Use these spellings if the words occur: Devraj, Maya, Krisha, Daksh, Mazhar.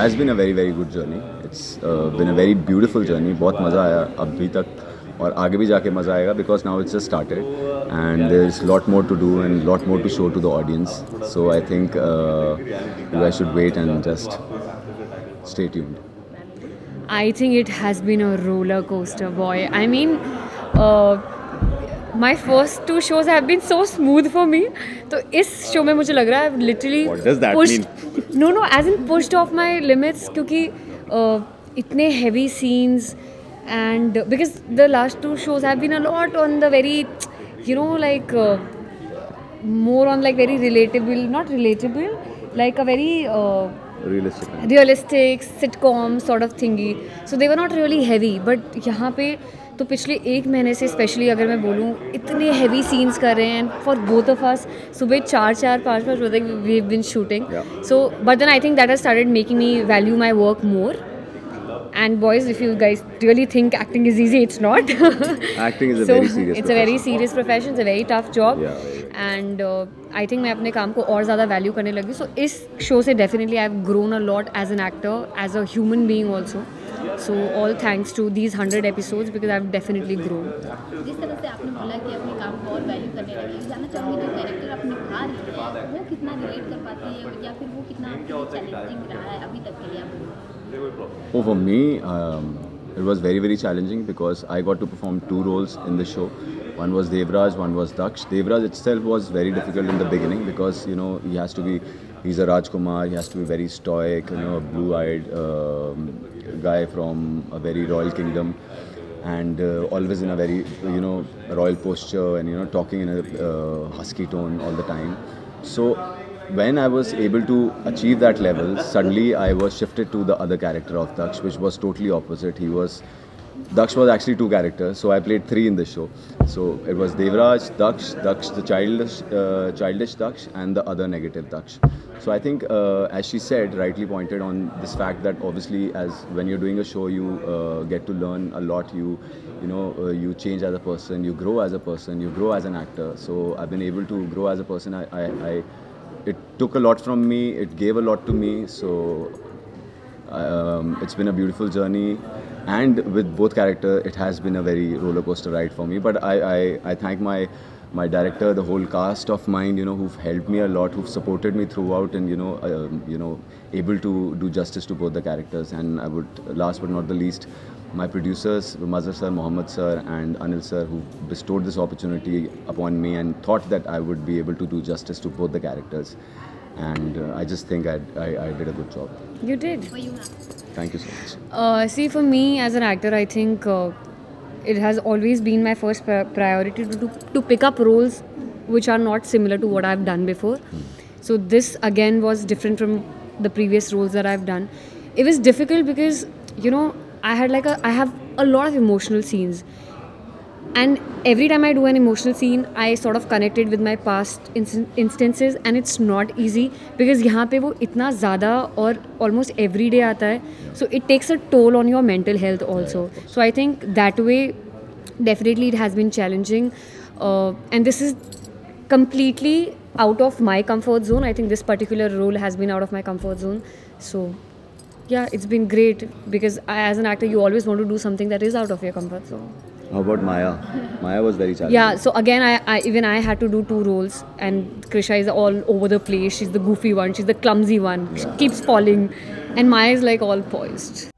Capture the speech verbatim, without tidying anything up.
has been a very very good journey. It's uh, been a very beautiful journey. बहुत मज़ा आया अभी तक और आगे भी जाके मज़ा आएगा because now it's just started and there's lot more to do and lot more to show to the audience. So I think uh, you guys should wait and just stay tuned. I think it has been a roller coaster, boy. I mean, uh, my first two shows have been so smooth for me. So इस show में मुझे लग रहा है I've literally What does that pushed, mean? No, no, as in pushed off my limits क्योंकि uh, इतने heavy scenes and because the last two shows have been a lot on the very, you know, like uh, more on like very relatable, not relatable, like a very. Uh, Realistic. Realistic sitcom sort of thingy. So they were not really heavy. But यहाँ पे तो पिछले एक महीने से especially अगर मैं बोलूँ इतने heavy scenes कर रहे हैं for both of us. सुबह चार चार पाँच पाँच बजे we've been shooting. Yeah. So but then I think that has started making me value my work more. And boys, if you guys really think acting is easy, it's not. Acting is a so, very serious. It's a very serious profession. It's a very tough job. Yeah, yeah. And uh, I think मैं अपने काम को और ज़्यादा value करने लगी. So इस show से definitely I've grown a lot as an actor, as a human being also. So all thanks to these hundred episodes because I've definitely grown. जिस तरह से आपने बोला कि अपने काम को और value करने लगी, जानना चाहूँगी जो character आपने निभा रही है, वो कितना relate कर पाती है या फिर वो कितना challenging रहा है अभी तक के लिए आपको? Oh, for me, um, it was very, very challenging because I got to perform two roles in the show. One was Devraj, one was Daksh. Devraj itself was very difficult in the beginning because, you know, he has to be, he's a Rajkumar, he has to be very stoic, you know, a blue-eyed um, guy from a very royal kingdom and uh, always in a very, you know, royal posture and, you know, talking in a uh, husky tone all the time. So, when I was able to achieve that level, suddenly I was shifted to the other character of Daksh, which was totally opposite. He was, Daksh was actually two characters, so I played three in the show. So it was Devraj, Daksh, Daksh the childish, uh, childish Daksh, and the other negative Daksh. So I think, uh, as she said, rightly pointed on this fact that obviously, as when you're doing a show, you uh, get to learn a lot. You, you know, uh, you change as a person, you grow as a person, you grow as an actor. So I've been able to grow as a person. I. I, I It took a lot from me, it gave a lot to me, so um, it's been a beautiful journey and with both characters it has been a very roller coaster ride for me, but I, I, I thank my, my director, the whole cast of mine, you know, who've helped me a lot, who've supported me throughout and, you know, um, you know, able to do justice to both the characters. And I would, last but not the least, my producers, Mazhar sir, Mohammed sir and Anil sir, who bestowed this opportunity upon me and thought that I would be able to do justice to both the characters. And uh, I just think I, I, I did a good job. You did. Thank you so much. Uh, see, for me as an actor, I think uh, it has always been my first priority to, to, to pick up roles which are not similar to what I've done before. Hmm. So this again was different from the previous roles that I've done. It was difficult because, you know, I had like a, I have a lot of emotional scenes and every time I do an emotional scene I sort of connected with my past in instances and it's not easy because यहाँ पे वो इतना ज़्यादा और almost every day आता है, so it takes a toll on your mental health also. So I think that way definitely it has been challenging uh, and this is completely out of my comfort zone. I think this particular role has been out of my comfort zone, so yeah, it's been great because I, as an actor, you always want to do something that is out of your comfort zone. How about Maya? Maya was very challenging. Yeah, so again, I, I even I had to do two roles and Krisha is all over the place. She's the goofy one. She's the clumsy one. Yeah. She keeps falling and Maya is like all poised.